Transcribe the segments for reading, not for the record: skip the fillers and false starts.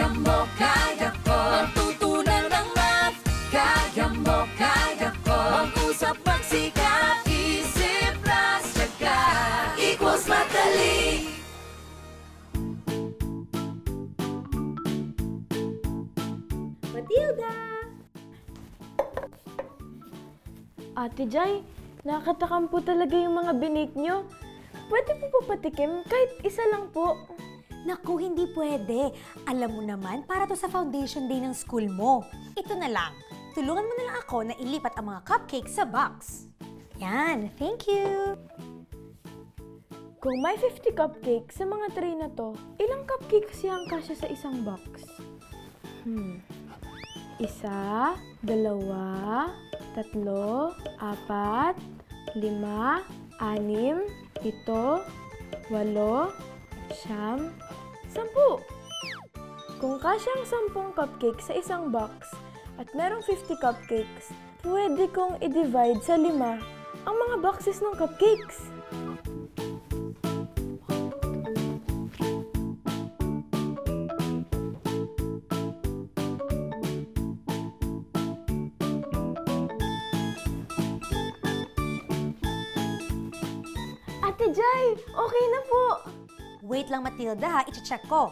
Jumbo kayako, tutunan ng math. Kajumbo kayako, ang usap magsikat. Isip plus tsaka equals matali. Matilda! Ate Jai, nakakatakam po talaga yung mga binake nyo. Pwede po patikim kahit isa lang po. Naku, hindi pwede. Alam mo naman, para to sa foundation day ng school mo. Ito na lang. Tulungan mo na lang ako na ilipat ang mga cupcakes sa box. Yan, thank you. Kung may 50 cupcakes sa mga tray na to, ilang cupcakes yang kasya sa isang box? Isa, dalawa, tatlo, apat, lima, anim, pito, walo, siyam, 10. Kung kasyang 10 cupcakes sa isang box at merong 50 cupcakes, pwede kong i-divide sa 5 ang mga boxes ng cupcakes. Ate Jai, okay na po! Wait lang, Matilda, ha? I-check ko.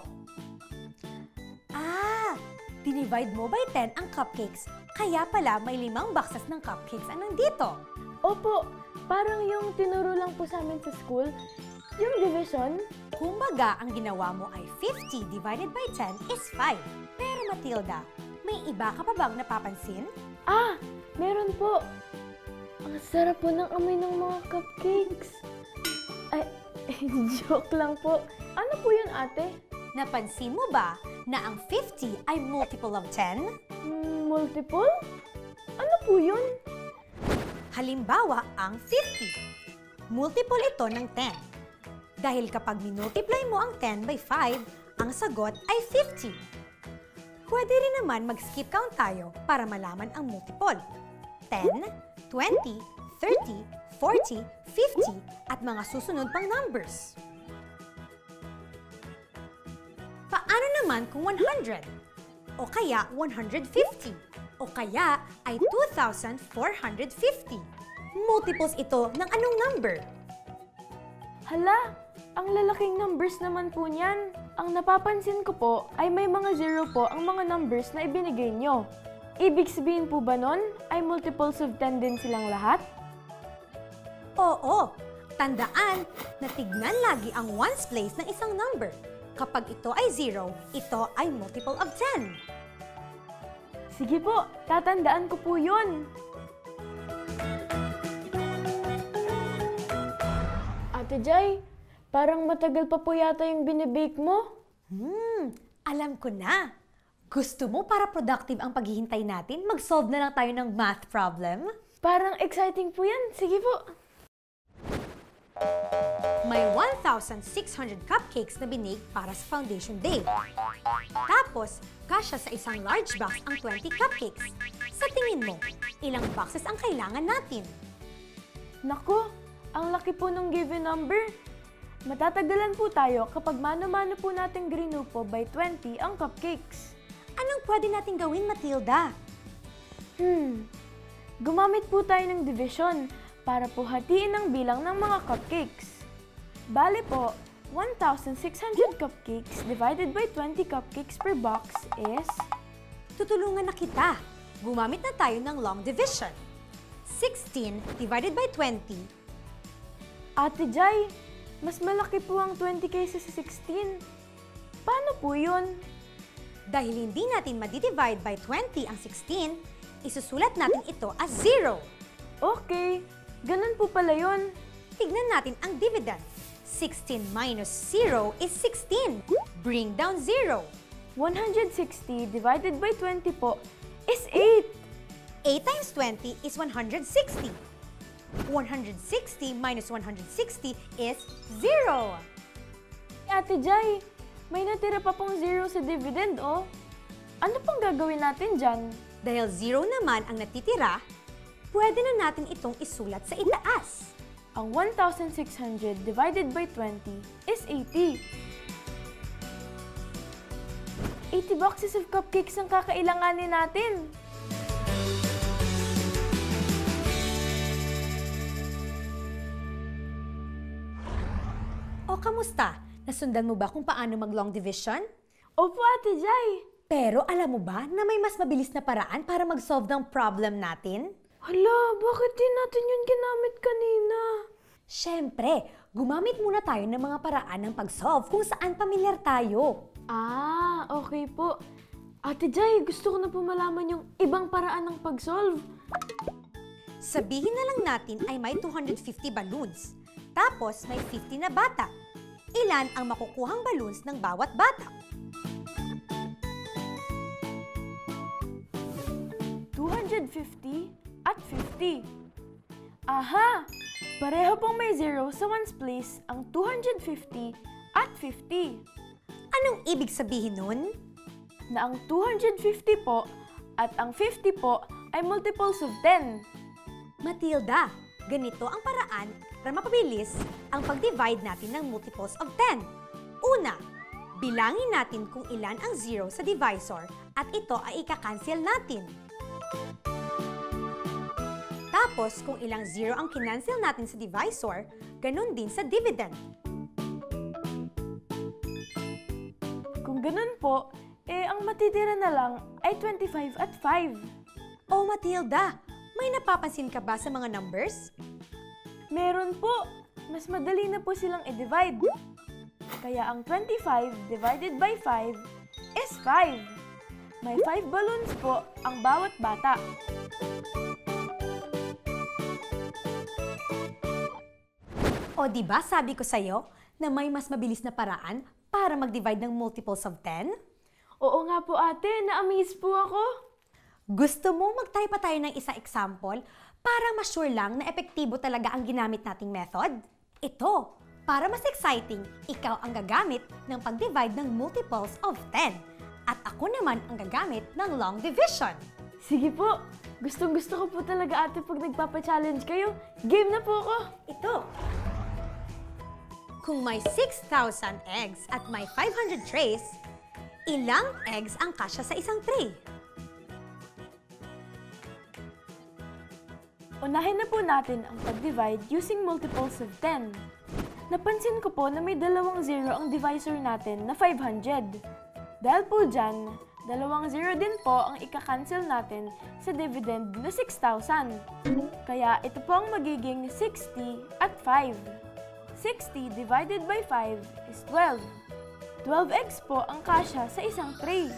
Ah! Dinivide mo by 10 ang cupcakes. Kaya pala may 5 boxes ng cupcakes ang nandito. Opo, parang yung tinuro lang po sa amin sa school, yung division. Kumbaga, ang ginawa mo ay 50 divided by 10 is 5. Pero Matilda, may iba ka pa bang napapansin? Ah! Meron po! Ang sarap po ng amoy ng mga cupcakes. Ay, joke lang po. Ano po yun, ate? Napansin mo ba na ang 50 ay multiple of 10? Multiple? Ano po yun? Halimbawa, ang 50. Multiple ito ng 10. Dahil kapag minultiply mo ang 10 by 5, ang sagot ay 50. Pwede rin naman mag-skip count tayo para malaman ang multiple. 10, 20, 30, 40, 50, at mga susunod pang numbers. Paano naman kung 100? O kaya 150? O kaya ay 2,450? Multiples ito ng anong number? Hala! Ang lalaking numbers naman po niyan. Ang napapansin ko po ay may mga zero po ang mga numbers na ibinigay nyo. Ibig sabihin po ba nun ay multiples of 10 din silang lahat? Oo! Tandaan na tignan lagi ang ones place ng isang number. Kapag ito ay 0, ito ay multiple of 10. Sige po, tatandaan ko po yun. Ate Jai, parang matagal pa po yata yung binibake mo. Alam ko na. Gusto mo para productive ang paghihintay natin, mag-solve na lang tayo ng math problem? Parang exciting po yan. Sige po. May 1,600 cupcakes na binake para sa Foundation Day. Tapos, kasya sa isang large box ang 20 cupcakes. Sa tingin mo, ilang boxes ang kailangan natin? Naku, ang laki po ng given number. Matatagalan po tayo kapag mano-mano po natin grinupo by 20 ang cupcakes. Anong pwede natin gawin, Matilda? Gumamit po tayo ng division para po hatiin ang bilang ng mga cupcakes. Bale po, 1,600 cupcakes divided by 20 cupcakes per box is... Tutulungan na kita! Gumamit na tayo ng long division. 16 divided by 20. Ate Jai, mas malaki po ang 20 kaysa sa 16. Paano po yun? Dahil hindi natin madidivide by 20 ang 16, isusulat natin ito as 0. Okay. Ganun po pala yun. Tignan natin ang dividend. 16 minus 0 is 16. Bring down 0. 160 divided by 20 po is 8. 8 times 20 is 160. 160 minus 160 is 0. Ate Jai, may natira pa pong 0 sa dividend, oh. Ano pong gagawin natin dyan? Dahil 0 naman ang natitira, pwede na natin itong isulat sa itaas. Ang 1,600 divided by 20 is 80. 80 50 boxes of cupcakes ang kakailanganin natin. O kamusta? Nasundan mo ba kung paano mag-long division? Opo, Ate Jai. Pero alam mo ba na may mas mabilis na paraan para mag-solve ng problem natin? Hala, bakit din natin yun ginamit kanina? Siyempre, gumamit muna tayo ng mga paraan ng pag-solve kung saan pamilyar tayo. Ah, okay po. Ate Jai, gusto ko na po malaman yung ibang paraan ng pag-solve. Sabihin na lang natin ay may 250 balloons. Tapos may 50 na bata. Ilan ang makukuhang balloons ng bawat bata? 250 at 50. Aha! Pareho pong may zero sa ones place ang 250 at 50. Anong ibig sabihin nun? Na ang 250 po at ang 50 po ay multiples of 10. Matilda, ganito ang paraan para mapabilis ang pag-divide natin ng multiples of 10. Una, bilangin natin kung ilan ang zero sa divisor at ito ay ika-cancel natin. Tapos, kung ilang zero ang kinancel natin sa divisor, ganun din sa dividend. Kung ganun po, ang matitira na lang ay 25 at 5. Oh, Matilda! May napapansin ka ba sa mga numbers? Meron po! Mas madali na po silang i-divide. Kaya ang 25 divided by 5 is 5. May 5 balloons po ang bawat bata. O diba sabi ko sa'yo na may mas mabilis na paraan para mag-divide ng multiples of 10? Oo nga po ate, na-amaze po ako. Gusto mo mag-try pa tayo ng isa example para ma-sure lang na epektibo talaga ang ginamit nating method? Ito, para mas exciting, ikaw ang gagamit ng pag-divide ng multiples of 10. At ako naman ang gagamit ng long division. Sige po! Gustong-gusto ko po talaga ate pag nagpapa-challenge kayo. Game na po ako! Ito! Kung may 6,000 eggs at may 500 trays, ilang eggs ang kasya sa isang tray? Unahin na po natin ang pag-divide using multiples of 10. Napansin ko po na may dalawang zero ang divisor natin na 500. Dahil po dyan, dalawang zero din po ang ika-cancel natin sa dividend na 6,000. Kaya ito po ang magiging 60 at 5. 60 divided by 5 is 12. 12x po ang kasya sa isang tray.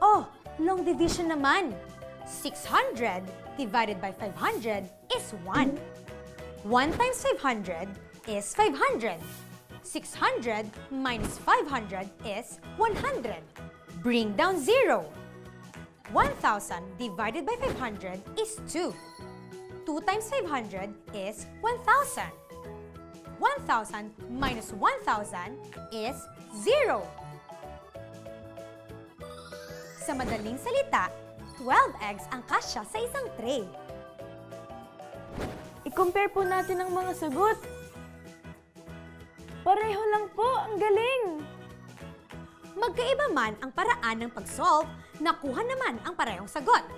Oh, long division naman! 600 divided by 500 is 1. 1 times 500 is 500. 600 minus 500 is 100. Bring down 0. 1,000 divided by 500 is 2. 2 times 500 is 1,000. 1,000 minus 1,000 is 0. Sa madaling salita, 12 eggs ang kasya sa isang tray. I-compare po natin ang mga sagot. Pareho lang po, ang galing! Magkaiba man ang paraan ng pag-solve, nakuha naman ang parehong sagot.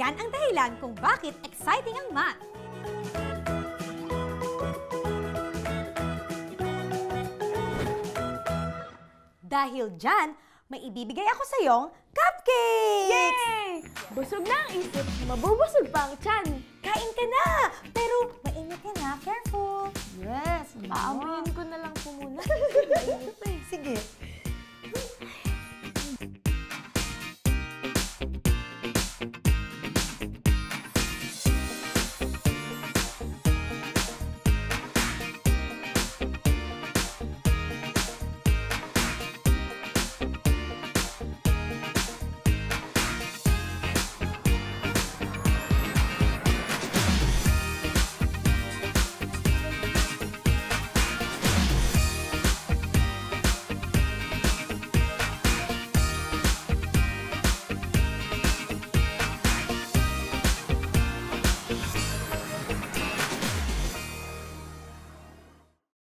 Yan ang dahilan kung bakit exciting ang math. Dahil dyan, may ibibigay ako sa iyong cupcakes! Yay! Busog na ang isip, mabubusog pa ang tiyan! Kain ka na! Pero maingat ka na, careful! Yes, maamuin ko na lang po muna. Sige.